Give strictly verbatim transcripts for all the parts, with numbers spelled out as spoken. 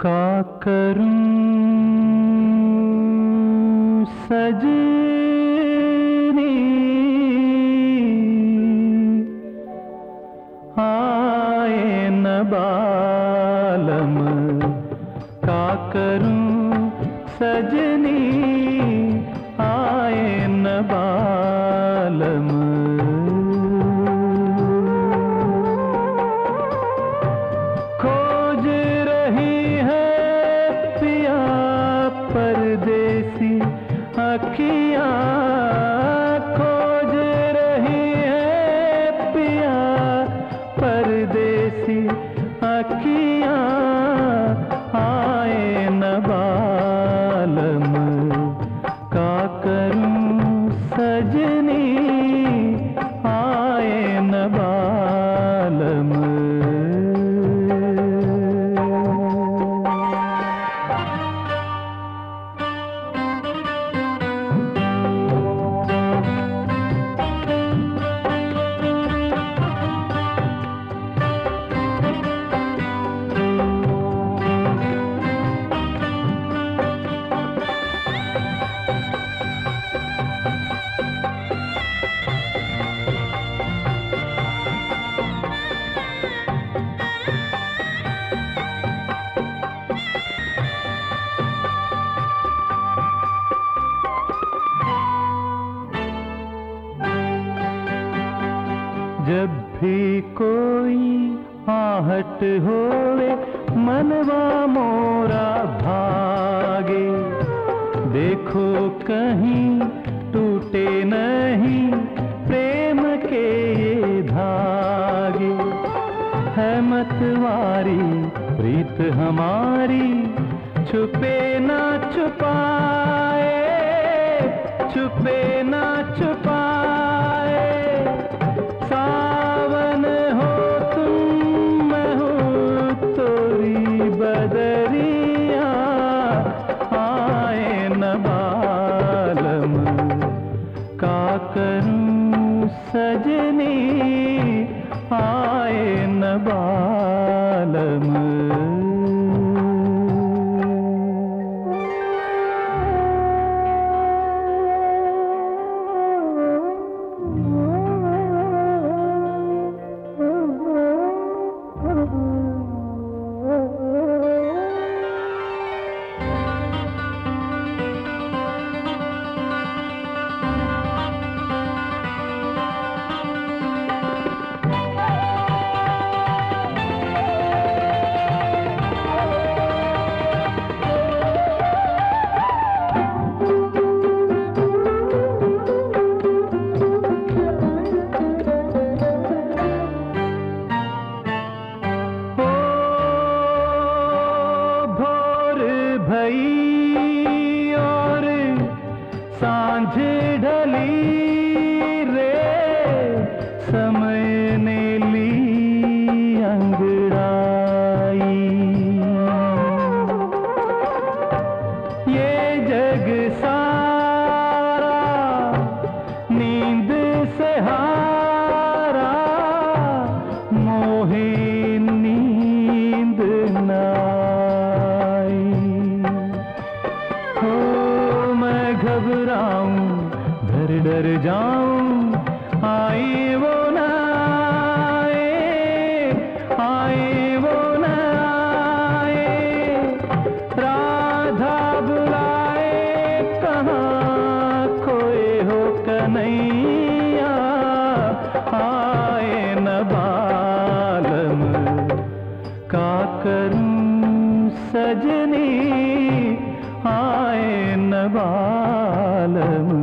क्या करूं सजनी आए नबालम, क्या करूं सजनी आए नबालम। परदेसी अखियां खोज रही है पिया, परदेसी अखियां आए न बालम, का करूं सजनी आए न बालम। जब भी कोई आहट होवे मनवा मोरा भागे, देखो कहीं टूटे नहीं प्रेम के ये धागे। है मतवारी प्रीत हमारी छुपे ना छुपाए, छुपे ना छुपाए। सावन हो तुम मैं हो तोरी बदरिया आए न बालम, का करूं सजनी आए न बालम। भई और सांझ ढली रे, समय ने ली अंगड़ाई। ये जग सारा नींद से हारा, मोहे नींद ना डर डर जाऊं। आई वो न आए, आए वो न आए। राधा बुलाए कहाँ खोए हो कन्हैया आए न बालम, का करूं सजनी आए न बालम।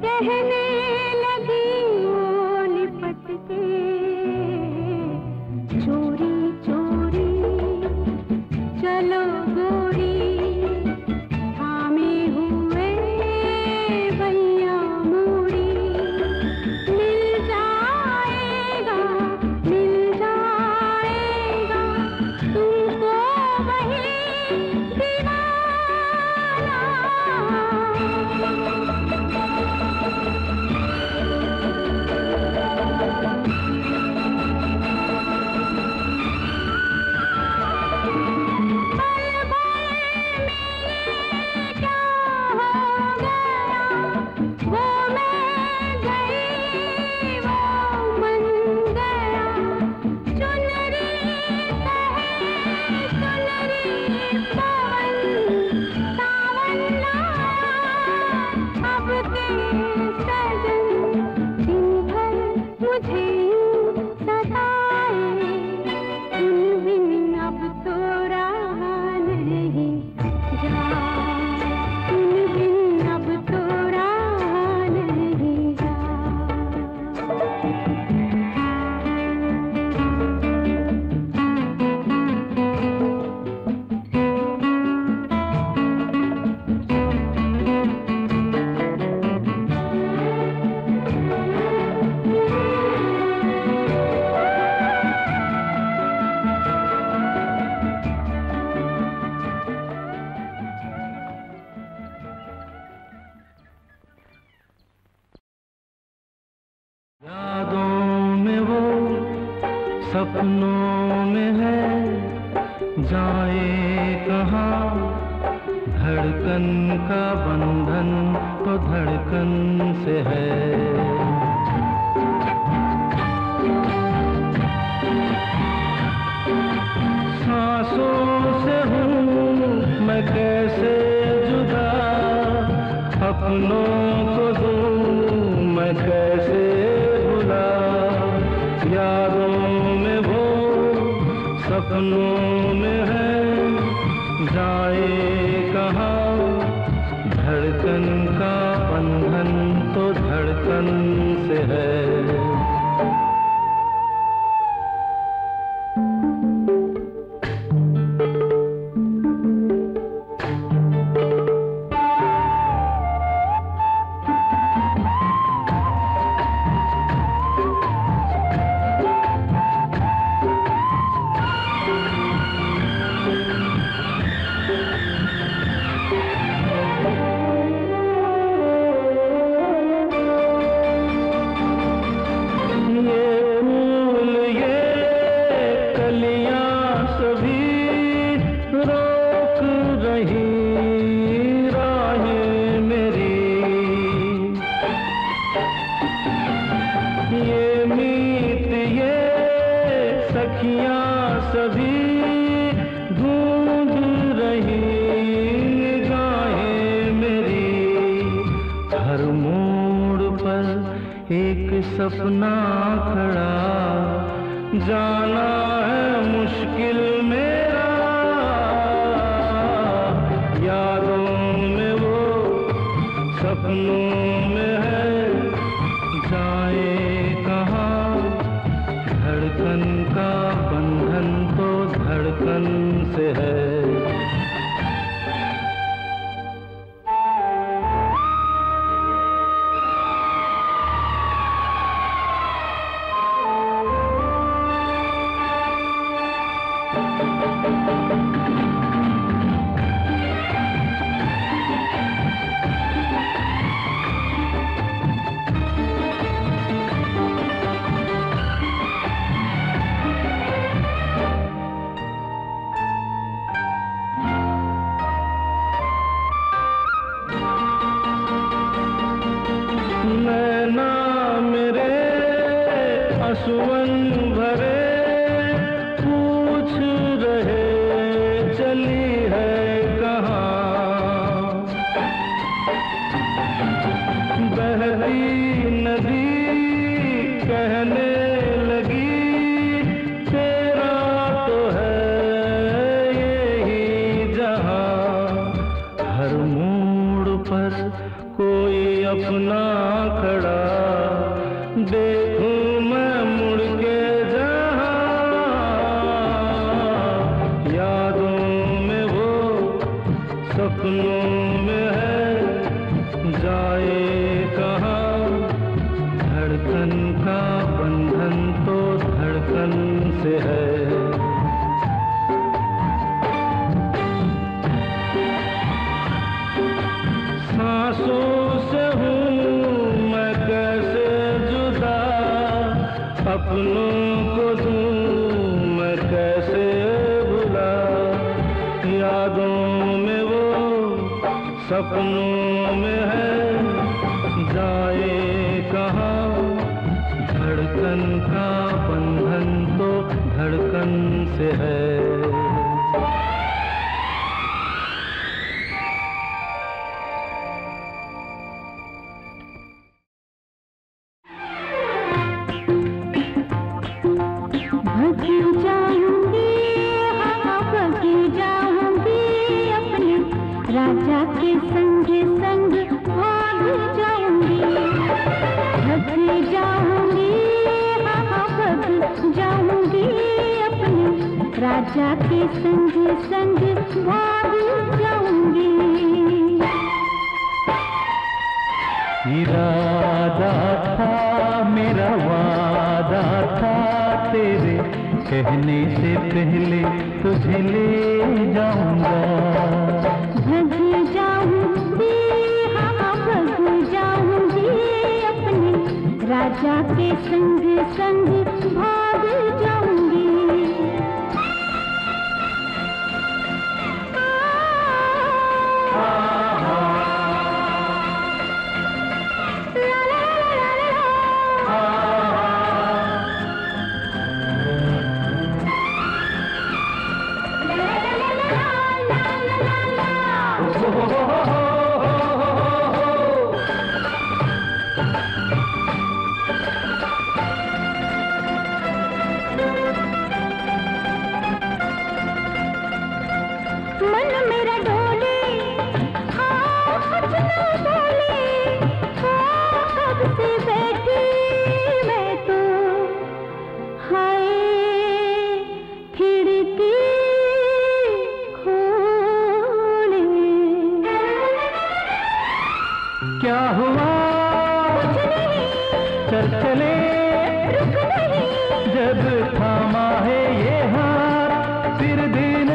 कहने लगी वो लिपट के चोरी चोरी चलो गोरी थामे हुए भैया मोरी मिल जाएगा मिल जाएगा तुमको वही यादों में वो सपनों में है जाए कहाँ धड़कन का बंधन तो धड़कन से है। सांसों से हूँ मैं कैसे जुदा अपनों को दूँ मैं कैसे यादों में वो सपनों में है जाए कहाँ धड़कन का बंधन तो धड़कन से है। मीत ये सखियां सभी ढूंढ रही गाहें मेरी। हर मोड़ पर एक सपना खड़ा, जाना है मुश्किल मेरा। यादों में वो सपनों में है जाए कहाँ। धड़कन का बंधन तो धड़कन से है। नैना मेरे असुवन भरे पूछ रहे चली है कहाँ। बहती नदी कहने लगी तेरा तो है यही जहाँ। हर मोड़ पर कोई अपना खड़ा, देखूं मैं मुड़ के जहाँ। यादों में वो सपनों में है जाए कहाँ। धड़कन का बंधन तो धड़कन से है। सांसों से हूँ मैं कैसे जुदा, अपनों को दूँ मैं कैसे भुला। यादों में वो सपनों में है जाए कहाँ। धड़कन का बंधन तो धड़कन से है। राजा के संग संग भाग जाऊंगी, भग जाऊंगी, हाँ भग जाऊंगी अपने राजा के संग संग भाग जाऊंगी। इरादा था मेरा, वादा था तेरे, कहने से पहले तुझे ले जाऊंगा। भग जाऊंगी, हाँ भग जाऊंगी अपने राजा के संग संग भाग जाऊंगी। क्या हुआ चल चले, जब थामा है ये हाथ फिर दिन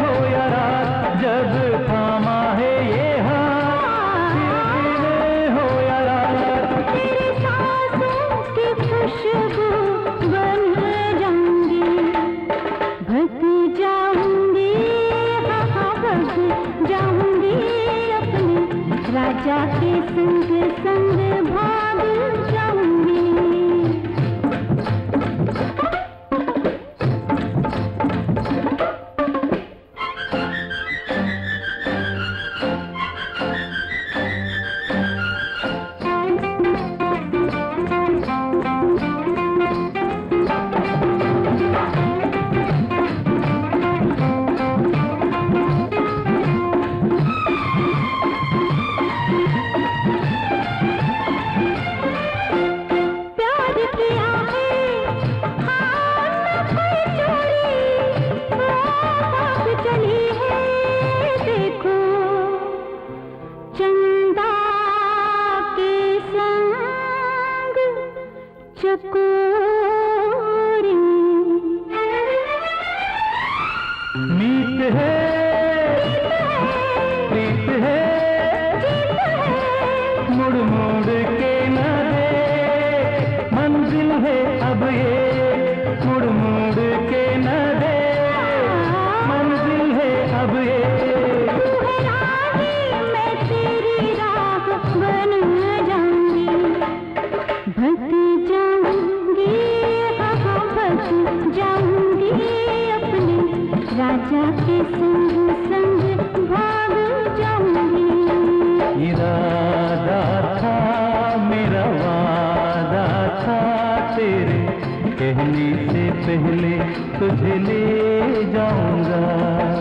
हो या रात। जब थामा है ये हाथ फिर दिन हो या रात। तेरी सांसों की खुशबू बन जाऊंगी, भग जाऊंगी, हाँ भग जाऊंगी राजा के संग संग भाग जाऊंगी। मीत है प्रीत है मुड़ मुड़ के ना दे मंजिल है अब ये मुड़ मुड़ के ना दे मंजिल है अब ये मैं तेरी राह बन जाऊंगी भटक जाऊंगी हाँ भटक जाऊंगी राजा के संग संग भाग जाऊंगी। इरादा था मेरा वादा था तेरे कहने से पहले तुझे ले जाऊंगा।